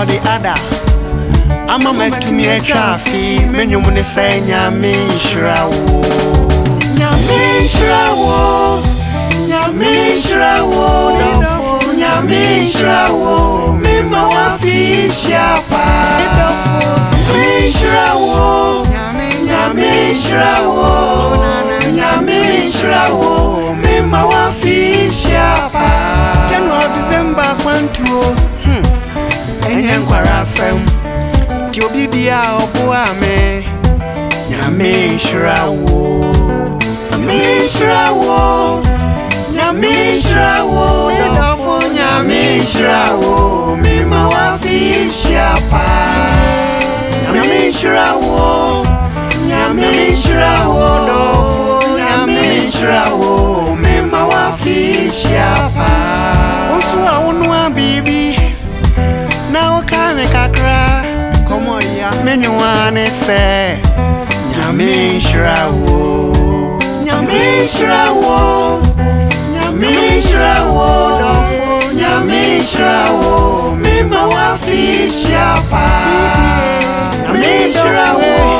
or the other. I'm a man to me a traffic, many of the same Nyamishrawo, me ma wo afehiapa. Nyamishrawo, me ma wo afehiapa. January, December, Quantuo, Enyanquarasem, Tiobibia, Obuame, Nyamishrawo. Nyamishrawo, me ma wo afehiapa. Nyamishrawo, me ma wo afehiapa. Osua onua bibi, na oka me kakra. Komo ya menua ne se. Nyamishrawo. Nyamishrawo, me ma wo afehiapa.